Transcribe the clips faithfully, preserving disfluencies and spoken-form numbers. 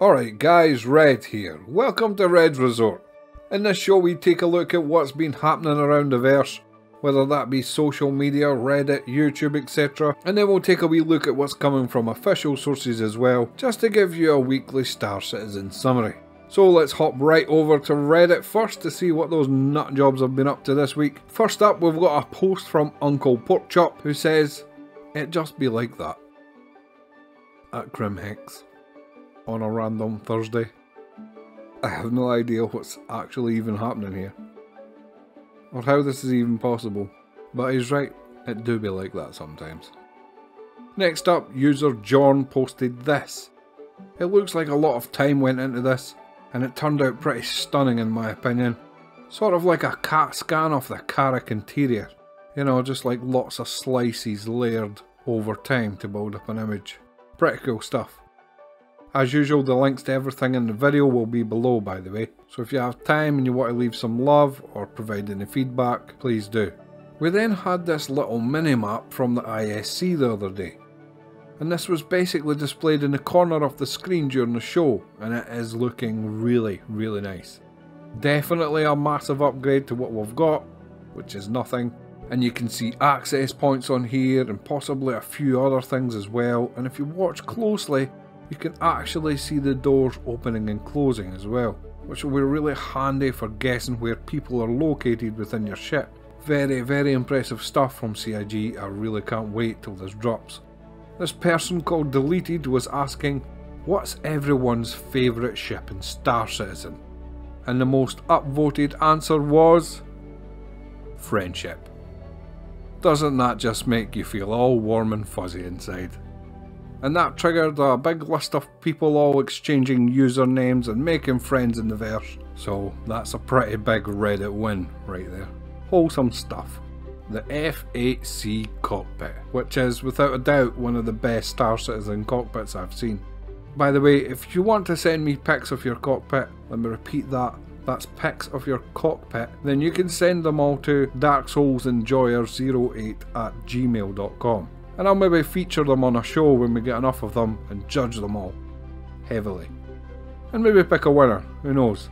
Alright guys, Red here. Welcome to Red's Resort. In this show we take a look at what's been happening around the verse, whether that be social media, Reddit, YouTube, et cetera. And then we'll take a wee look at what's coming from official sources as well, just to give you a weekly Star Citizen summary. So let's hop right over to Reddit first to see what those nutjobs have been up to this week. First up, we've got a post from Uncle Porkchop who says, "It just be like that." At Grimhex. On a random Thursday. I have no idea what's actually even happening here, or how this is even possible, but he's right, it do be like that sometimes. Next up, user John posted this. It looks like a lot of time went into this, and it turned out pretty stunning in my opinion. Sort of like a cat scan of the Carrick interior, you know, just like lots of slices layered over time to build up an image. Pretty cool stuff. As usual, the links to everything in the video will be below, by the way, so if you have time and you want to leave some love or provide any feedback, please do. We then had this little mini-map from the I S C the other day, and this was basically displayed in the corner of the screen during the show, and it is looking really, really nice. Definitely a massive upgrade to what we've got, which is nothing. And you can see access points on here and possibly a few other things as well, and if you watch closely, you can actually see the doors opening and closing as well, which will be really handy for guessing where people are located within your ship. Very, very impressive stuff from C I G, I really can't wait till this drops. This person called Deleted was asking, what's everyone's favourite ship in Star Citizen? And the most upvoted answer was... friendship. Doesn't that just make you feel all warm and fuzzy inside? And that triggered a big list of people all exchanging usernames and making friends in the verse. So that's a pretty big Reddit win right there. Wholesome stuff. The F eight C cockpit, which is without a doubt one of the best Star Citizen cockpits I've seen. By the way, if you want to send me pics of your cockpit, let me repeat that, that's pics of your cockpit, then you can send them all to dark souls enjoyer zero eight at gmail dot com. And I'll maybe feature them on a show when we get enough of them and judge them all. Heavily. And maybe pick a winner, who knows.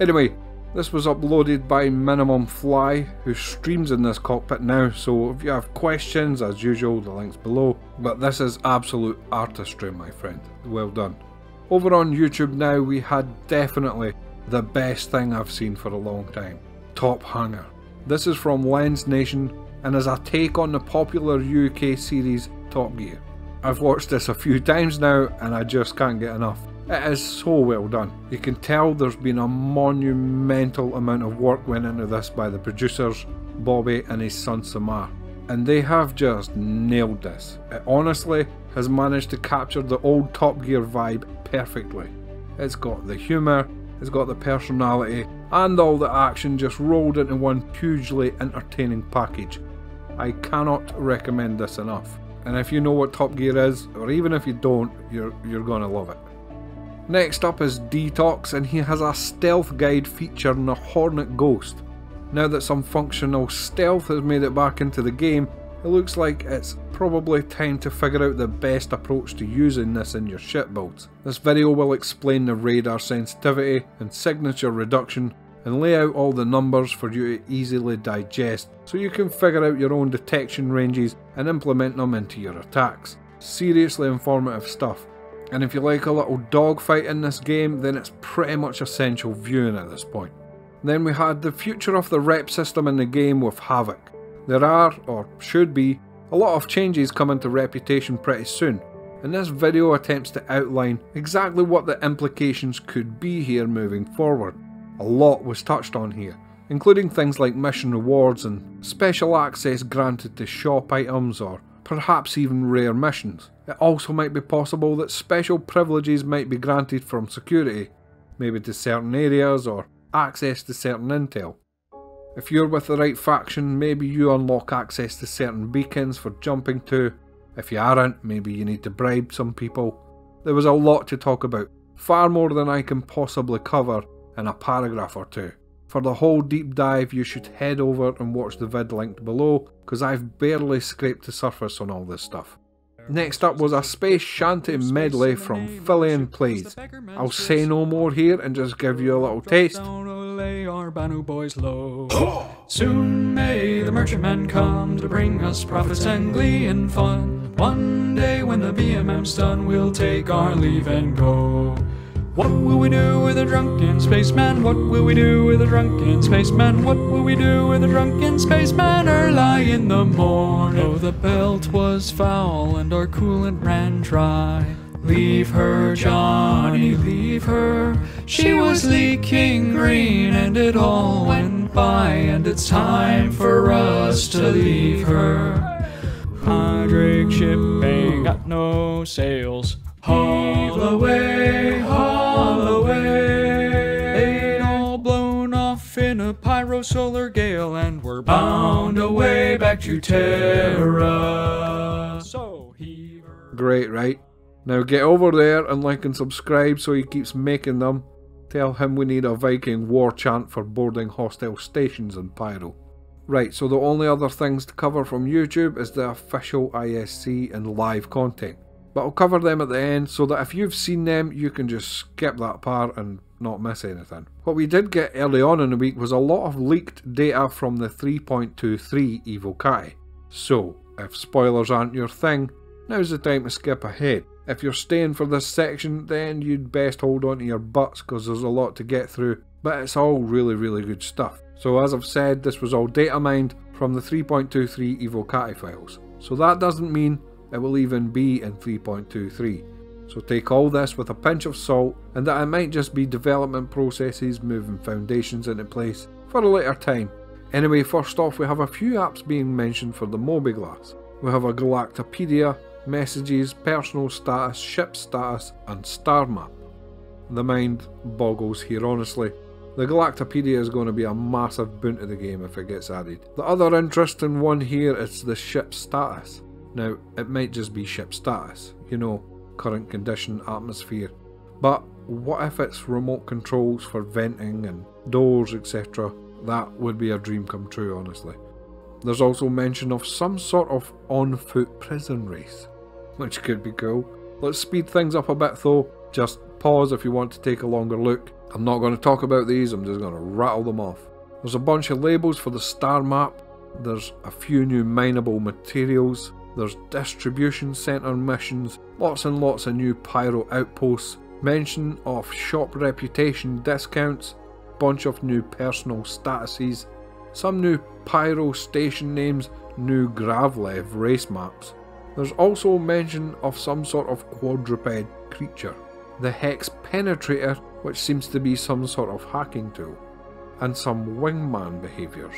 Anyway, this was uploaded by Minimum Fly, who streams in this cockpit now, so if you have questions, as usual, the link's below. But this is absolute artistry, my friend. Well done. Over on YouTube now, we had definitely the best thing I've seen for a long time. Top Hanger. This is from Lens Nation, and as a take on the popular U K series Top Gear. I've watched this a few times now and I just can't get enough. It is so well done. You can tell there's been a monumental amount of work went into this by the producers, Bobby and his son Samar. And they have just nailed this. It honestly has managed to capture the old Top Gear vibe perfectly. It's got the humour, it's got the personality, and all the action just rolled into one hugely entertaining package. I cannot recommend this enough, and if you know what Top Gear is, or even if you don't, you're, you're gonna love it. Next up is Dtox, and he has a stealth guide featuring a Hornet Ghost. Now that some functional stealth has made it back into the game, it looks like it's probably time to figure out the best approach to using this in your ship builds. This video will explain the radar sensitivity and signature reduction, and lay out all the numbers for you to easily digest so you can figure out your own detection ranges and implement them into your attacks. Seriously informative stuff. And if you like a little dogfight in this game, then it's pretty much essential viewing at this point. Then we had the future of the rep system in the game with Havoc. There are, or should be, a lot of changes coming to reputation pretty soon, and this video attempts to outline exactly what the implications could be here moving forward. A lot was touched on here, including things like mission rewards and special access granted to shop items or perhaps even rare missions. It also might be possible that special privileges might be granted from security, maybe to certain areas or access to certain intel. If you're with the right faction, maybe you unlock access to certain beacons for jumping to. If you aren't, maybe you need to bribe some people. There was a lot to talk about, far more than I can possibly cover in a paragraph or two. For the whole deep dive, you should head over and watch the vid linked below, because I've barely scraped the surface on all this stuff. Next up was a space shanty medley from Fillian Plays. I'll say no more here and just give you a little taste. Soon may the merchantman come to bring us profits and glee and fun. One day when the B M M's done, we'll take our leave and go. What will we do with a drunken spaceman? What will we do with a drunken spaceman? What will we do with a drunken spaceman early in the morning? Oh, the belt was foul and our coolant ran dry. Leave her, Johnny, leave her. She was leaking green and it all went by, and it's time for us to leave her. Hydric ship ain't got no sails. Haul away, haul away. They'd all blown off in a pyro solar gale, and were bound away back to Terra. So he... Great, right? Now get over there and like and subscribe so he keeps making them. Tell him we need a Viking war chant for boarding hostile stations in Pyro. Right, so the only other things to cover from YouTube is the official I S C and live content. But I'll cover them at the end so that if you've seen them you can just skip that part and not miss anything. What we did get early on in the week was a lot of leaked data from the three point two three EvoCati. So, if spoilers aren't your thing, now's the time to skip ahead. If you're staying for this section then you'd best hold on to your butts because there's a lot to get through, but it's all really really good stuff. So as I've said, this was all data mined from the three point two three EvoCati files. So that doesn't mean it will even be in three point two three. So take all this with a pinch of salt, and that it might just be development processes moving foundations into place for a later time. Anyway, first off we have a few apps being mentioned for the Mobiglass. We have a Galactopedia, messages, personal status, ship status and star map. The mind boggles here honestly. The Galactopedia is going to be a massive boon to the game if it gets added. The other interesting one here is the ship status. Now, it might just be ship status, you know, current condition, atmosphere, but what if it's remote controls for venting and doors, et cetera? That would be a dream come true, honestly. There's also mention of some sort of on-foot prison race, which could be cool. Let's speed things up a bit though, just pause if you want to take a longer look. I'm not going to talk about these, I'm just going to rattle them off. There's a bunch of labels for the star map, there's a few new mineable materials, there's distribution centre missions, lots and lots of new pyro outposts, mention of shop reputation discounts, bunch of new personal statuses, some new pyro station names, new Gravlev race maps. There's also mention of some sort of quadruped creature, the Hex Penetrator, which seems to be some sort of hacking tool, and some wingman behaviours.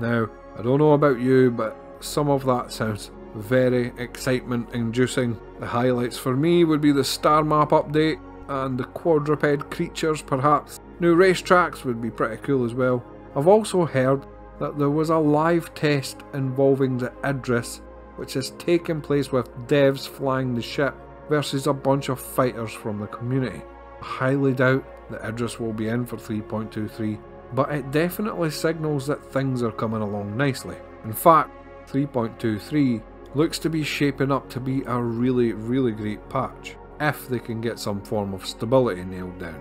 Now, I don't know about you, but some of that sounds very excitement inducing. The highlights for me would be the star map update and the quadruped creatures perhaps. New racetracks would be pretty cool as well. I've also heard that there was a live test involving the Idris which has taken place with devs flying the ship versus a bunch of fighters from the community. I highly doubt that Idris will be in for three point two three, but it definitely signals that things are coming along nicely. In fact, three point two three looks to be shaping up to be a really really great patch, if they can get some form of stability nailed down.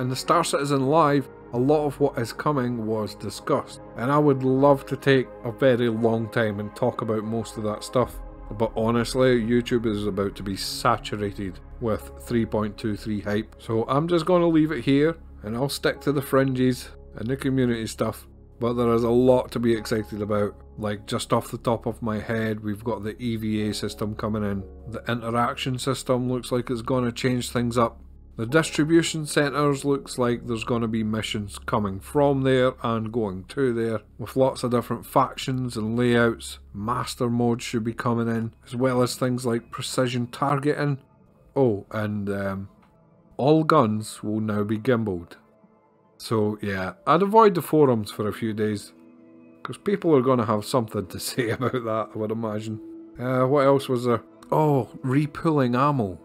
In the Star Citizen Live, a lot of what is coming was discussed, and I would love to take a very long time and talk about most of that stuff, but honestly YouTube is about to be saturated with three point two three hype, so I'm just going to leave it here and I'll stick to the fringes and the community stuff. But there is a lot to be excited about. Like just off the top of my head, we've got the E V A system coming in. The interaction system looks like it's going to change things up. The distribution centres looks like there's going to be missions coming from there and going to there, with lots of different factions and layouts. Master mode should be coming in, as well as things like precision targeting. Oh, and um, all guns will now be gimbaled. So yeah, I'd avoid the forums for a few days, because people are going to have something to say about that, I would imagine. Uh, what else was there? Oh, repooling ammo.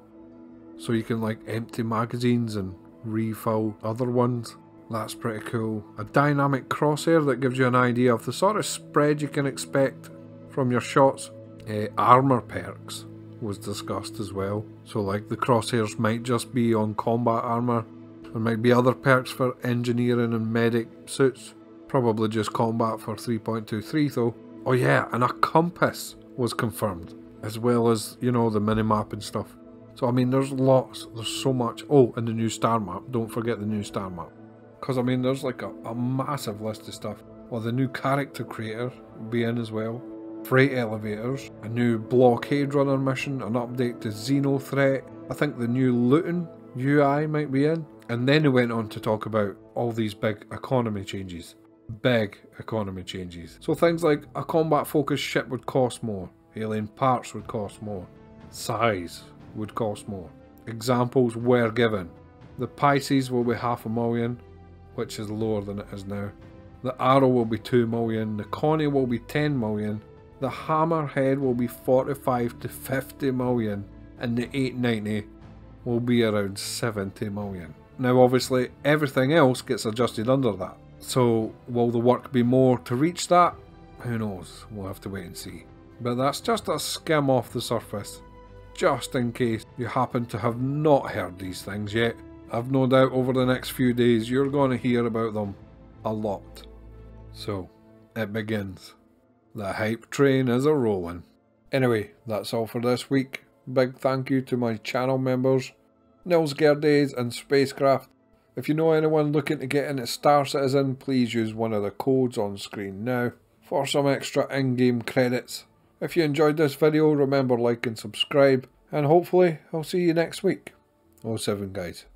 So you can like empty magazines and refill other ones. That's pretty cool. A dynamic crosshair that gives you an idea of the sort of spread you can expect from your shots. Uh, armor perks. was discussed as well. So like the crosshairs might just be on combat armour. There might be other perks for engineering and medic suits. Probably just combat for three point two three though. Oh yeah, and a compass was confirmed, as well as, you know, the minimap and stuff. So I mean, there's lots, there's so much. Oh, and the new star map, don't forget the new star map. Because I mean, there's like a, a massive list of stuff. Well, the new character creator will be in as well. Freight elevators, a new blockade runner mission, an update to Xeno threat. I think the new looting U I might be in. And then he went on to talk about all these big economy changes. Big economy changes. So things like a combat focused ship would cost more. Alien parts would cost more. Size would cost more. Examples were given. The Pisces will be half a million, which is lower than it is now. The Arrow will be two million. The Connie will be ten million. The Hammerhead will be forty-five to fifty million. And the eight ninety will be around seventy million. Now obviously everything else gets adjusted under that. So will the work be more to reach that? Who knows? We'll have to wait and see. But that's just a skim off the surface. Just in case you happen to have not heard these things yet. I've no doubt over the next few days you're going to hear about them a lot. So, it begins. The hype train is a-rolling. Anyway, that's all for this week. Big thank you to my channel members, Nils Gerdes and Spacecraft. If you know anyone looking to get into Star Citizen, please use one of the codes on screen now for some extra in-game credits. If you enjoyed this video, remember like and subscribe, and hopefully I'll see you next week. oh seven guys.